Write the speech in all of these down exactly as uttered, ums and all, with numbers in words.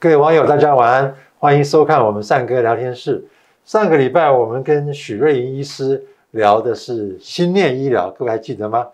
各位网友，大家晚安，欢迎收看我们善哥聊天室。上个礼拜我们跟许瑞云医师聊的是心念医疗，各位还记得吗？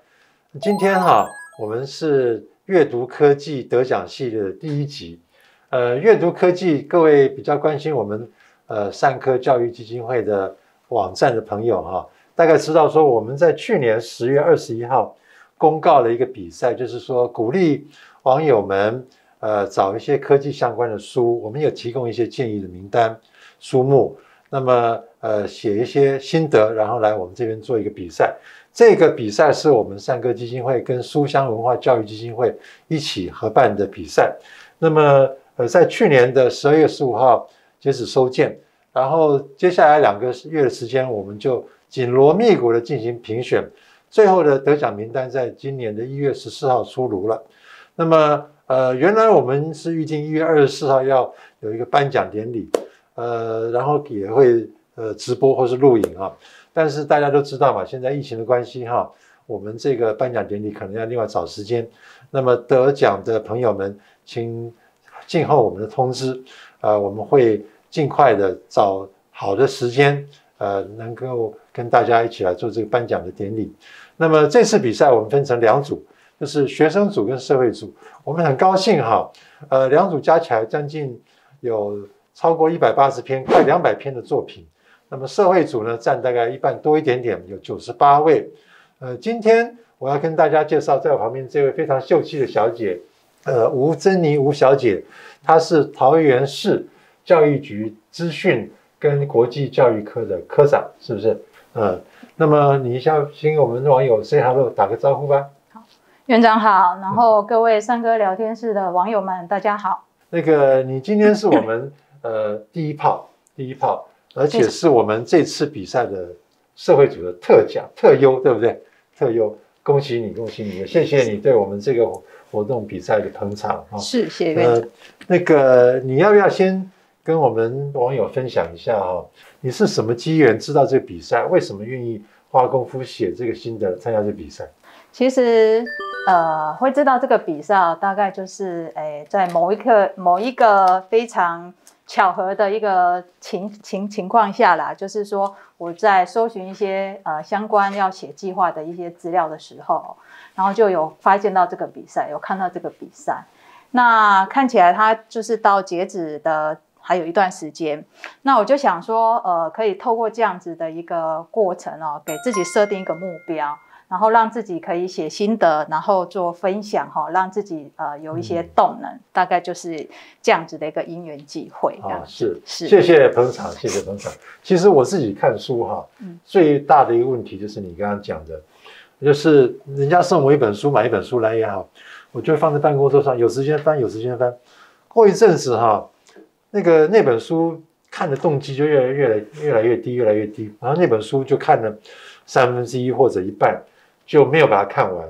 今天哈，我们是阅读科技得奖系列的第一集。呃，阅读科技，各位比较关心我们呃善科教育基金会的网站的朋友哈，大概知道说我们在去年十月二十一号公告了一个比赛，就是说鼓励网友们。 呃，找一些科技相关的书，我们有提供一些建议的名单、书目。那么，呃，写一些心得，然后来我们这边做一个比赛。这个比赛是我们善科基金会跟书香文化教育基金会一起合办的比赛。那么，呃，在去年的十二月十五号截止收件，然后接下来两个月的时间，我们就紧锣密鼓的进行评选。最后的得奖名单在今年的一月十四号出炉了。那么。 呃，原来我们是预定一月二十四号要有一个颁奖典礼，呃，然后也会呃直播或是录影啊。但是大家都知道嘛，现在疫情的关系哈，我们这个颁奖典礼可能要另外找时间。那么得奖的朋友们，请静候我们的通知，啊、呃，我们会尽快的找好的时间，呃，能够跟大家一起来做这个颁奖的典礼。那么这次比赛我们分成两组。 就是学生组跟社会组，我们很高兴哈，呃，两组加起来将近有超过一百八十篇，快两百篇的作品。那么社会组呢，占大概一半多一点点，有九十八位。呃，今天我要跟大家介绍，在我旁边这位非常秀气的小姐，呃，吴珍妮吴小姐，她是桃园市教育局资讯跟国际教育科的科长，是不是？嗯，那么你一下先跟我们网友 say hello， 打个招呼吧。 院长好，然后各位善科聊天室的网友们，大家好。那个，你今天是我们呃第一炮，第一炮，而且是我们这次比赛的社会组的特奖、特优，对不对？特优，恭喜你，恭喜你，谢谢你对我们这个活动比赛的捧场啊！是，谢谢院长。呃、那个，你要不要先跟我们网友分享一下哈、哦？你是什么机缘知道这个比赛？为什么愿意花功夫写这个心得，参加这个比赛？ 其实，呃，会知道这个比赛，大概就是，诶，在某一刻、某一个非常巧合的一个情情情况下啦，就是说我在搜寻一些呃相关要写计划的一些资料的时候，然后就有发现到这个比赛，有看到这个比赛。那看起来它就是到截止的还有一段时间，那我就想说，呃，可以透过这样子的一个过程哦，给自己设定一个目标。 然后让自己可以写心得，然后做分享哈、哦，让自己呃有一些动能，嗯、大概就是这样子的一个因缘际会啊。是是，谢谢捧场，谢谢捧场。其实我自己看书哈，嗯、最大的一个问题就是你刚刚讲的，就是人家送我一本书，买一本书来也好，我就放在办公桌上，有时间翻，有时间翻。过一阵子哈，那个那本书看的动机就越来越来越来越低，越来越低，然后那本书就看了三分之一或者一半。 就没有把它看完，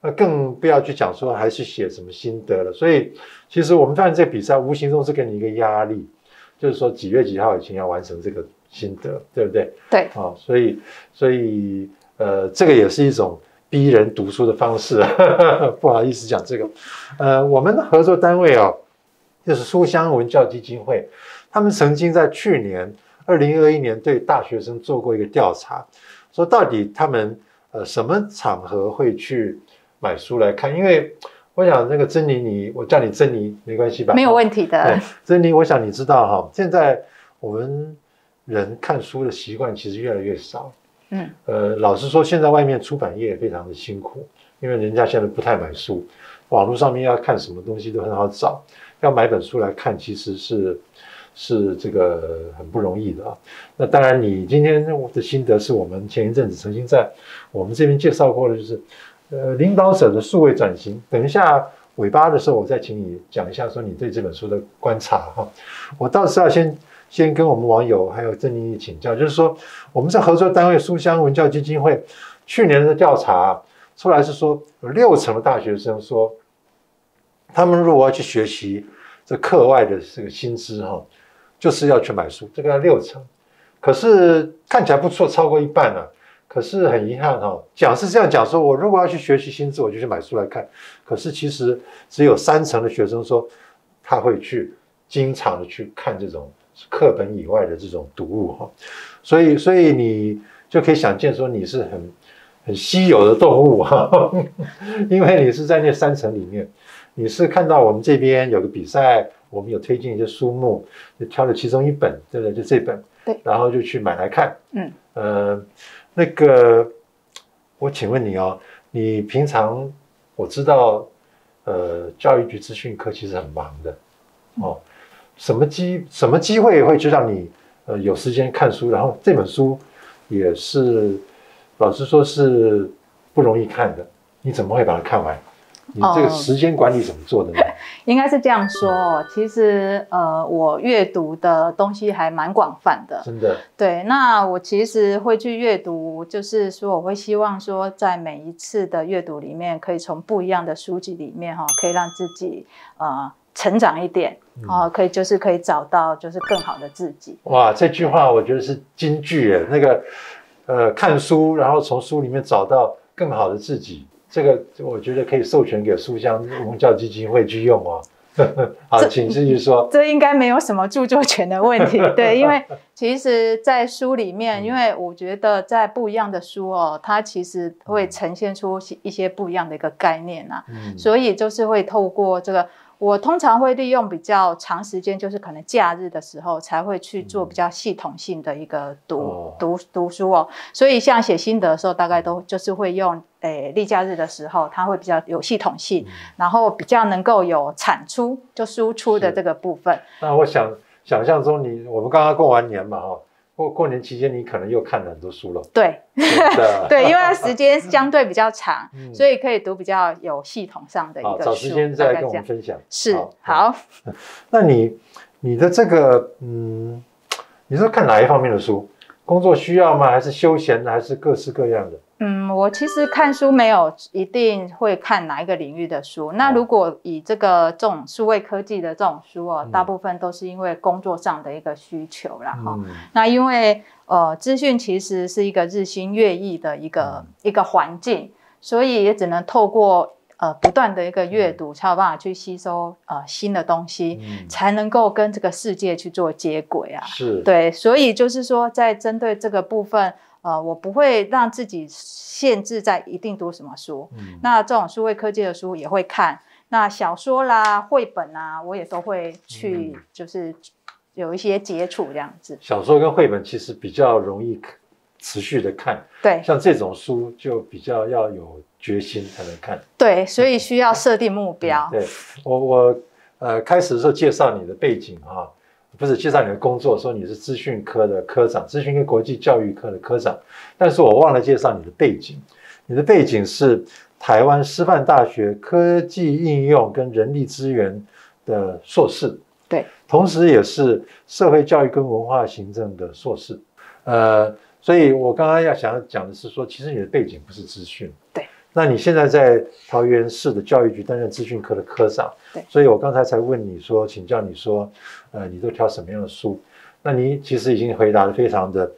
那更不要去讲说还是写什么心得了。所以，其实我们办这个比赛，无形中是给你一个压力，就是说几月几号以前要完成这个心得，对不对？对啊、哦，所以，所以，呃，这个也是一种逼人读书的方式。不好意思讲这个，呃，我们的合作单位哦，就是书香文教基金会，他们曾经在去年二零二一年对大学生做过一个调查，说到底他们。 呃，什么场合会去买书来看？因为我想那个珍妮，你我叫你珍妮没关系吧？没有问题的。嗯、珍妮，我想你知道哈，现在我们人看书的习惯其实越来越少。嗯，呃，老实说，现在外面出版业也非常的辛苦，因为人家现在不太买书，网络上面要看什么东西都很好找，要买本书来看其实是是这个很不容易的啊。那当然，你今天的心得是我们前一阵子曾经在。 我们这边介绍过的就是，呃，领导者的数位转型。等一下尾巴的时候，我再请你讲一下，说你对这本书的观察哈。我倒是要先先跟我们网友还有郑妮请教，就是说我们在合作单位书香文教基金会去年的调查出来是说，有六成的大学生说，他们如果要去学习这课外的这个新知哈，就是要去买书，这个六成。可是看起来不错，超过一半了、啊。 可是很遗憾哈、哦，讲是这样讲说，我如果要去学习新知，我就去买书来看。可是其实只有三成的学生说他会去经常的去看这种课本以外的这种读物哈，所以所以你就可以想见说你是很很稀有的动物哈，因为你是在那三层里面，你是看到我们这边有个比赛，我们有推荐一些书目，就挑了其中一本，对不对？就这本，对，然后就去买来看，嗯，呃，那个我请问你哦，你平常我知道。 呃，教育局资讯科其实很忙的，哦，什么机什么机会会就让你呃有时间看书？然后这本书也是，老实说是不容易看的，你怎么会把它看完？你这个时间管理怎么做的呢？哦、应该是这样说哦，其实呃，我阅读的东西还蛮广泛的，真的。对，那我其实会去阅读，就是说我会希望说，在每一次的阅读里面，可以从不一样的书籍里面哈、哦，可以让自己呃成长一点啊、呃，可以就是可以找到就是更好的自己。嗯、哇，这句话我觉得是金句耶，那个呃，看书然后从书里面找到更好的自己。 这个我觉得可以授权给书香文教基金会去用哦。好，请继续说。这应该没有什么著作权的问题，对，因为其实，在书里面，因为我觉得在不一样的书哦，它其实会呈现出一些不一样的一个概念啊，嗯、所以就是会透过这个。 我通常会利用比较长时间，就是可能假日的时候才会去做比较系统性的一个读、嗯、读读书哦。所以像写心得的时候，大概都就是会用诶例假日的时候，它会比较有系统性，嗯、然后比较能够有产出就输出的这个部分。那我想想象中你，你我们刚刚过完年嘛、哦，哈。 过过年期间，你可能又看了很多书了。对，对，因为时间相对比较长，嗯、所以可以读比较有系统上的一个书。找时间再跟我们分享。是，好。好嗯、那你你的这个，嗯，你是看哪一方面的书？工作需要吗？还是休闲的？还是各式各样的？ 嗯，我其实看书没有一定会看哪一个领域的书。那如果以这个这种数位科技的这种书哦，嗯、大部分都是因为工作上的一个需求啦。哈、嗯。那因为呃，资讯其实是一个日新月异的一个、嗯、一个环境，所以也只能透过呃不断的一个阅读，才有办法去吸收呃新的东西，嗯、才能够跟这个世界去做接轨啊。是。对，所以就是说，在针对这个部分。 呃，我不会让自己限制在一定读什么书，嗯、那这种数位科技的书也会看，那小说啦、绘本啊，我也都会去，嗯、就是有一些接触这样子。小说跟绘本其实比较容易持续的看，对，像这种书就比较要有决心才能看，对，所以需要设定目标。嗯、对我，我呃开始的时候介绍你的背景啊。 不是介绍你的工作，说你是资讯科的科长，资讯跟国际教育科的科长，但是我忘了介绍你的背景。你的背景是台湾师范大学科技应用跟人力资源的硕士，对，同时也是社会教育跟文化行政的硕士。呃，所以我刚刚要想要讲的是说，其实你的背景不是资讯，对。那你现在在桃园市的教育局担任资讯科的科长，对，所以我刚才才问你说，请教你说。 呃，你都挑什么样的书？那你其实已经回答得非常的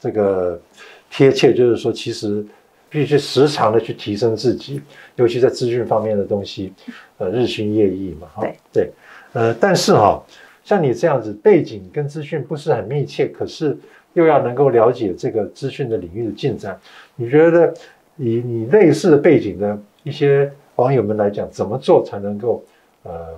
这个贴切，就是说，其实必须时常的去提升自己，尤其在资讯方面的东西，呃，日新月异嘛，哈，对对，呃，但是哈、哦，像你这样子背景跟资讯不是很密切，可是又要能够了解这个资讯的领域的进展，你觉得以你类似的背景的一些网友们来讲，怎么做才能够呃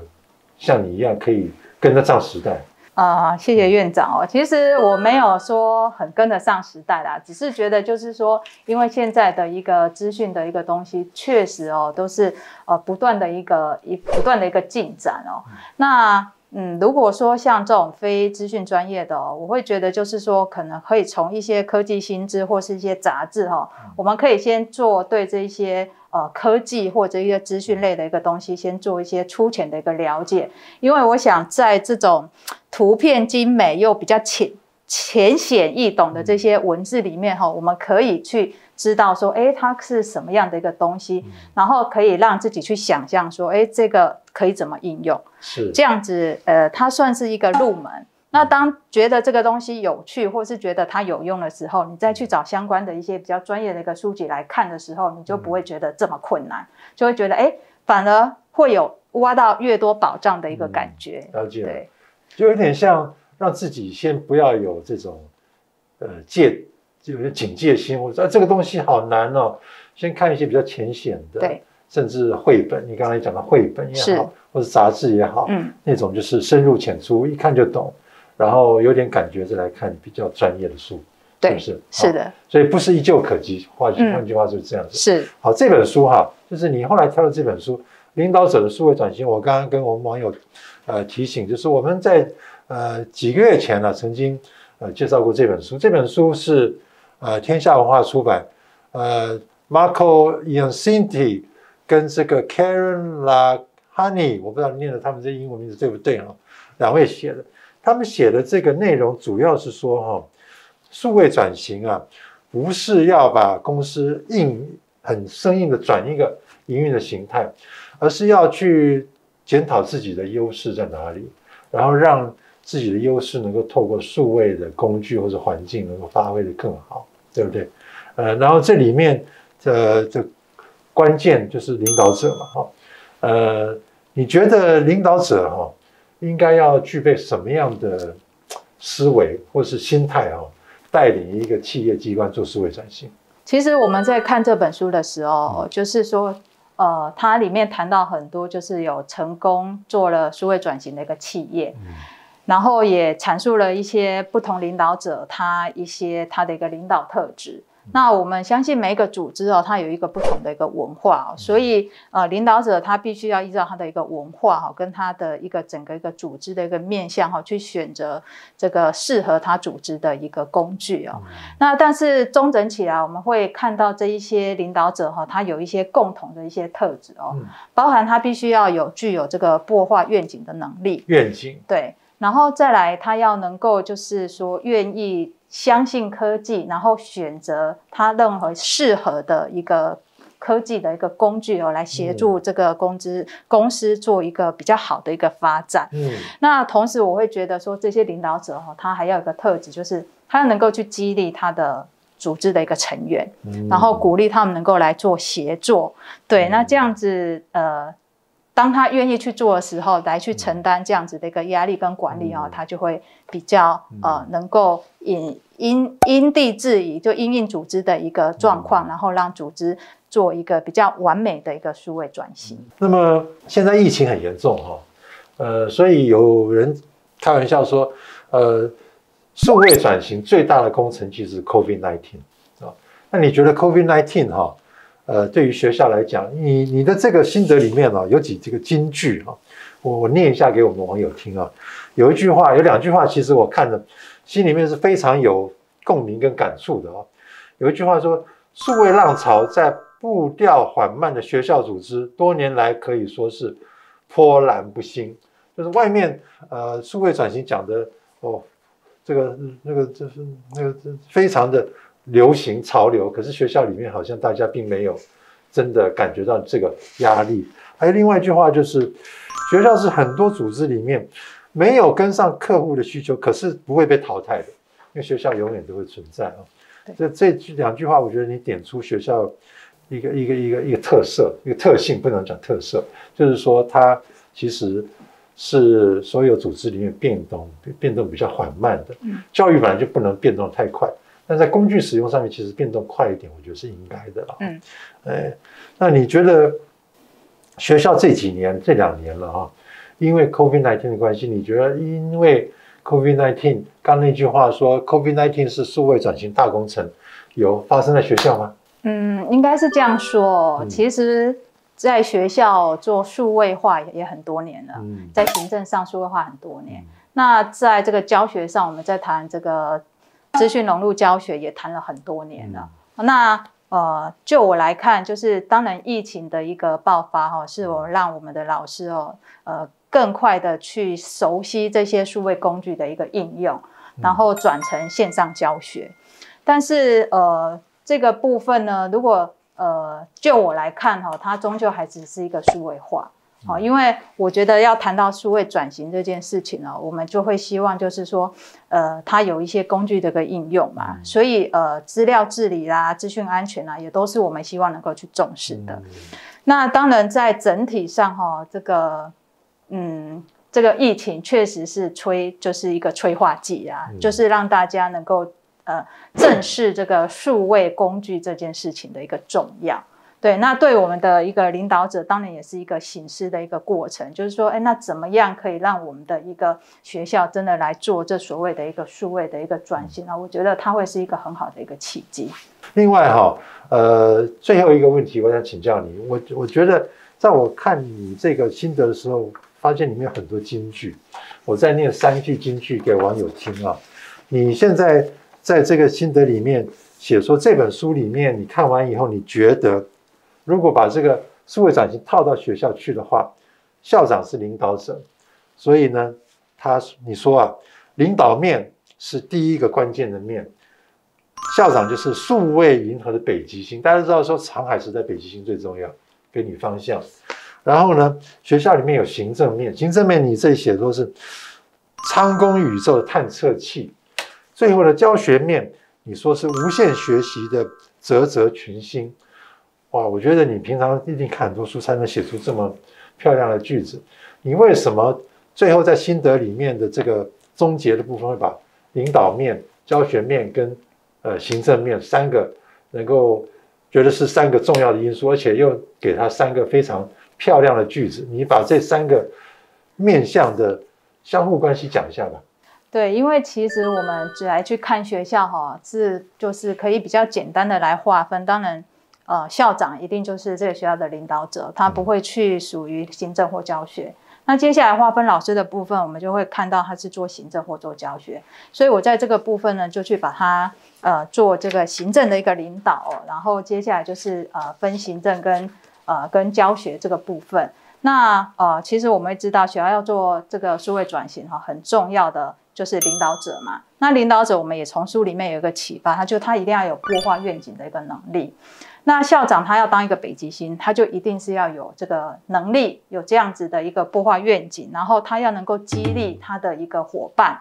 像你一样可以？ 跟得上时代啊、呃！谢谢院长哦。其实我没有说很跟得上时代啦，只是觉得就是说，因为现在的一个资讯的一个东西，确实哦，都是呃不断的一个一不断的一个进展哦。那嗯，如果说像这种非资讯专业的、哦，我会觉得就是说，可能可以从一些科技新知或是一些杂志哈、哦，我们可以先做对这些。 呃，科技或者一些资讯类的一个东西，先做一些粗浅的一个了解，因为我想在这种图片精美又比较浅浅显易懂的这些文字里面哈，我们可以去知道说，哎，它是什么样的一个东西，然后可以让自己去想象说，哎，这个可以怎么应用，是这样子，呃，它算是一个入门。 那当觉得这个东西有趣，或是觉得它有用的时候，你再去找相关的一些比较专业的一个书籍来看的时候，你就不会觉得这么困难，就会觉得哎，反而会有挖到越多宝藏的一个感觉。嗯、了解。对，就有点像让自己先不要有这种呃戒，有警戒心。我说、啊、这个东西好难哦，先看一些比较浅显的，对，甚至绘本。你刚才讲的绘本也好，或者杂志也好，嗯，那种就是深入浅出，一看就懂，然后有点感觉再来看比较专业的书。 是不是？是的，所以不是一蹴可及。换句话就是这样子。是好，这本书哈，就是你后来挑的这本书《领导者的数位转型》。我刚刚跟我们网友呃提醒，就是我们在呃几个月前呢、啊，曾经呃介绍过这本书。这本书是呃天下文化出版，呃 Marco Iacinti 跟这个 Karen La Honey， 我不知道念了他们这英文名字对不对哈、哦？两位写的，他们写的这个内容主要是说哈、哦。 数位转型啊，不是要把公司硬很生硬的转一个营运的形态，而是要去检讨自己的优势在哪里，然后让自己的优势能够透过数位的工具或者环境能够发挥得更好，对不对？呃，然后这里面的这、呃、关键就是领导者嘛，哈、哦，呃，你觉得领导者哈、哦、应该要具备什么样的思维或是心态哈、哦？ 带领一个企业机关做数位转型。其实我们在看这本书的时候，嗯、就是说，呃，它里面谈到很多，就是有成功做了数位转型的一个企业，嗯、然后也阐述了一些不同领导者他一些他的一个领导特质。嗯、那我们相信每一个组织哦，它有一个不同的一个文化、哦，所以呃，领导者他必须要依照他的一个文化哈、哦，跟他的一个整个一个组织的一个面向哈、哦，去选择。 这个适合他组织的一个工具哦。那但是综整起来，我们会看到这一些领导者哈、哦，他有一些共同的一些特质哦，嗯、包含他必须要有具有这个擘画愿景的能力，愿景对，然后再来他要能够就是说愿意相信科技，然后选择他任何适合的一个。 科技的一个工具哦，来协助这个公司、嗯、公司做一个比较好的一个发展。嗯，那同时我会觉得说，这些领导者哦，他还要有一个特质，就是他能够去激励他的组织的一个成员，嗯、然后鼓励他们能够来做协作。对，嗯、那这样子呃，当他愿意去做的时候，来去承担这样子的一个压力跟管理哦，嗯、他就会比较呃能够因因因地制宜，就因应组织的一个状况，嗯、然后让组织。 做一个比较完美的一个数位转型。那么现在疫情很严重哈、哦，呃，所以有人开玩笑说，呃，数位转型最大的工程其实是 COVID 十九 啊、哦。那你觉得 COVID 十九 哈、哦，呃，对于学校来讲，你你的这个心得里面呢、哦，有几这个金句哈、哦，我我念一下给我们网友听啊。有一句话，有两句话，其实我看了心里面是非常有共鸣跟感触的啊、哦。有一句话说，数位浪潮在 步调缓慢的学校组织，多年来可以说是波澜不兴。就是外面呃，数位转型讲的哦，这个那个就是那个非常的流行潮流，可是学校里面好像大家并没有真的感觉到这个压力。还有另外一句话就是，学校是很多组织里面没有跟上客户的需求，可是不会被淘汰的，因为学校永远都会存在啊。这这两句话，我觉得你点出学校。 一个一个一个一个特色，一个特性，不能讲特色，就是说它其实是所有组织里面变动变动比较缓慢的。教育本来就不能变动太快，但在工具使用上面，其实变动快一点，我觉得是应该的啦。嗯，哎，那你觉得学校这几年这两年了啊，因为 COVID 十九 的关系，你觉得因为 COVID 十九 刚那句话说 COVID 十九 是数位转型大工程，有发生在学校吗？ 嗯，应该是这样说。其实，在学校做数位化也很多年了，嗯、在行政上数位化很多年。嗯、那在这个教学上，我们在谈这个资讯融入教学也谈了很多年了。嗯、那呃，就我来看，就是当然疫情的一个爆发哈、哦，是我让我们的老师哦，呃，更快的去熟悉这些数位工具的一个应用，然后转成线上教学。但是呃。 这个部分呢，如果呃，就我来看哈、哦，它终究还只是一个数位化，好、哦，因为我觉得要谈到数位转型这件事情呢、哦，我们就会希望就是说，呃，它有一些工具的一个应用嘛，所以呃，资料治理啦、资讯安全啦，也都是我们希望能够去重视的。嗯、那当然在整体上哈、哦，这个嗯。这个疫情确实是催，就是一个催化剂啊，嗯、就是让大家能够呃正视这个数位工具这件事情的一个重要。对，那对我们的一个领导者，当然也是一个省思的一个过程，就是说，哎，那怎么样可以让我们的一个学校真的来做这所谓的一个数位的一个转型啊？我觉得它会是一个很好的一个契机。另外哈、哦，呃，最后一个问题，我想请教你，我我觉得在我看你这个心得的时候，发现里面有很多金句，我在念三句金句给网友听啊。你现在在这个心得里面写说，这本书里面你看完以后，你觉得？如果把这个数位转型套到学校去的话，校长是领导者，所以呢，他你说啊，领导面是第一个关键的面，校长就是数位银河的北极星。大家知道说航海时代北极星最重要，给你方向。然后呢，学校里面有行政面，行政面你这里写说是苍穹宇宙的探测器。最后呢，教学面你说是无限学习的啧啧群星。哇，我觉得你平常一定看很多书才能写出这么漂亮的句子。你为什么最后在心得里面的这个终结的部分会把领导面、教学面跟呃行政面三个能够觉得是三个重要的因素，而且又给他三个非常漂亮的句子？你把这三个面向的相互关系讲一下吧。对，因为其实我们只来去看学校哈，是就是可以比较简单的来划分，当然。呃，校长一定就是这个学校的领导者，他不会去属于行政或教学。那接下来划分老师的部分，我们就会看到他是做行政或做教学。所以我在这个部分呢，就去把它呃做这个行政的一个领导，然后接下来就是呃分行政跟呃跟教学这个部分。那呃，其实我们会知道，学校要做这个数位转型哈，很重要的就是领导者嘛。那领导者，我们也从书里面有一个启发，他就他一定要有擘画愿景的一个能力。那校长他要当一个北极星，他就一定是要有这个能力，有这样子的一个擘画愿景，然后他要能够激励他的一个伙伴，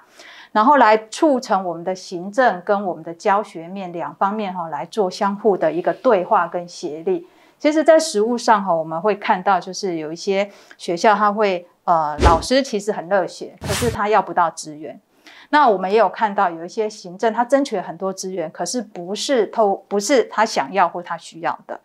然后来促成我们的行政跟我们的教学面两方面哈、哦、来做相互的一个对话跟协力。其实，在实务上哈、哦，我们会看到就是有一些学校他会呃老师其实很热血，可是他要不到资源。那我们也有看到有一些行政，他争取了很多资源，可是不是透不是他想要或他需要的，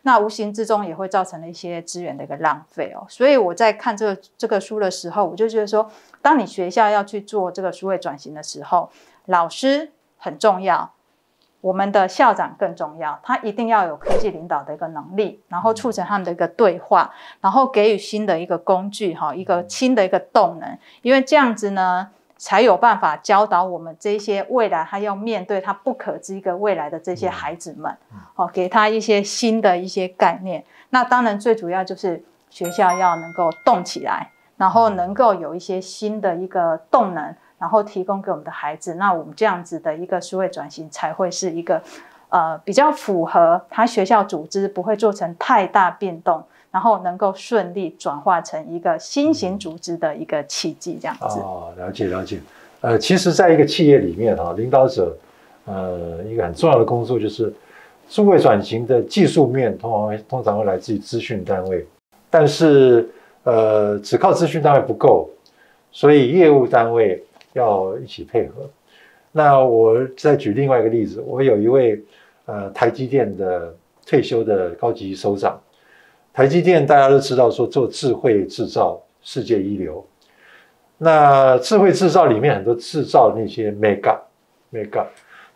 那无形之中也会造成了一些资源的一个浪费哦。所以我在看这个这个书的时候，我就觉得说，当你学校要去做这个数位转型的时候，老师很重要，我们的校长更重要，他一定要有科技领导的一个能力，然后促成他们的一个对话，然后给予新的一个工具哈，一个新的一个动能，因为这样子呢。才有办法教导我们这些未来他要面对他不可知一个未来的这些孩子们，哦，给他一些新的一些概念。那当然最主要就是学校要能够动起来，然后能够有一些新的一个动能，然后提供给我们的孩子。那我们这样子的一个数位转型才会是一个呃比较符合他学校组织不会做成太大变动，然后能够顺利转化成一个新型组织的一个契机，这样子。哦，了解了解。呃，其实，在一个企业里面哈、啊，领导者，呃，一个很重要的工作就是，数位转型的技术面通常会通常会来自于资讯单位，但是呃，只靠资讯单位不够，所以业务单位要一起配合。那我再举另外一个例子，我有一位呃台积电的退休的高级首长。台积电大家都知道说做智慧制造世界一流，那智慧制造里面很多制造那些 mega mega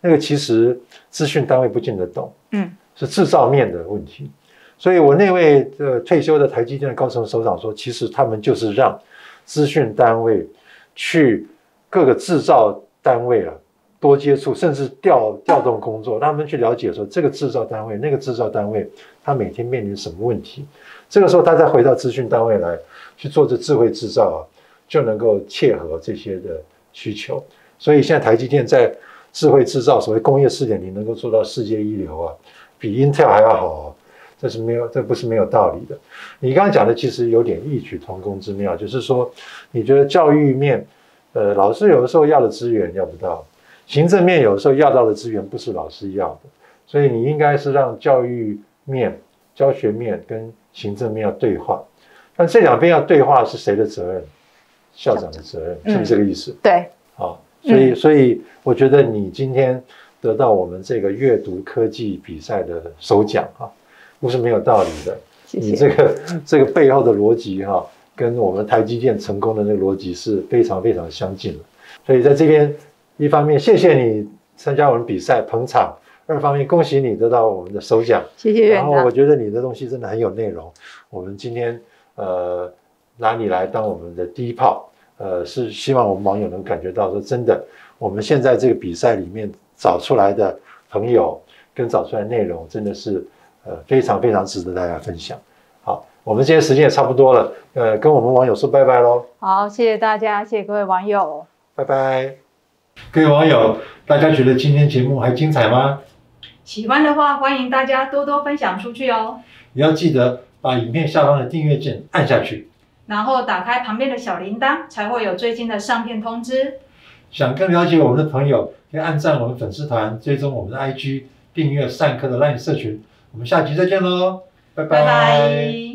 那个其实资讯单位不见得懂，嗯，是制造面的问题。所以我那位呃退休的台积电的高层首长说，其实他们就是让资讯单位去各个制造单位啊多接触，甚至调调动工作，让他们去了解说这个制造单位、那个制造单位，他每天面临什么问题。这个时候，他再回到资讯单位来去做这智慧制造啊，就能够切合这些的需求。所以现在台积电在智慧制造，所谓工业 四点零 能够做到世界一流啊，比 Intel 还要好、啊，这是没有，这不是没有道理的。你刚刚讲的其实有点异曲同工之妙，就是说，你觉得教育面，呃，老师有的时候要的资源要不到。行政面有时候要到的资源不是老师要的，所以你应该是让教育面、教学面跟行政面要对话。但这两边要对话是谁的责任？校长的责任，是不是这个意思？对，好，所以所以我觉得你今天得到我们这个阅读科技比赛的首奖啊，不是没有道理的。你这个这个背后的逻辑哈，跟我们台积电成功的那个逻辑是非常非常相近的。所以在这边，一方面谢谢你参加我们比赛捧场。 二方面，恭喜你得到我们的首奖，谢谢院长。然后我觉得你的东西真的很有内容，我们今天呃拿你来当我们的第一炮，呃是希望我们网友能感觉到说真的，我们现在这个比赛里面找出来的朋友跟找出来的内容真的是呃非常非常值得大家分享。好，我们今天时间也差不多了，呃跟我们网友说拜拜喽。好，谢谢大家，谢谢各位网友，拜拜。各位网友，大家觉得今天节目还精彩吗？ 喜欢的话，欢迎大家多多分享出去哦。也要记得把影片下方的订阅键按下去，然后打开旁边的小铃铛，才会有最近的上片通知。想更了解我们的朋友，可以按赞我们粉丝团，追踪我们的 I G， 订阅善科的 LINE 社群。我们下期再见喽，拜拜。拜拜。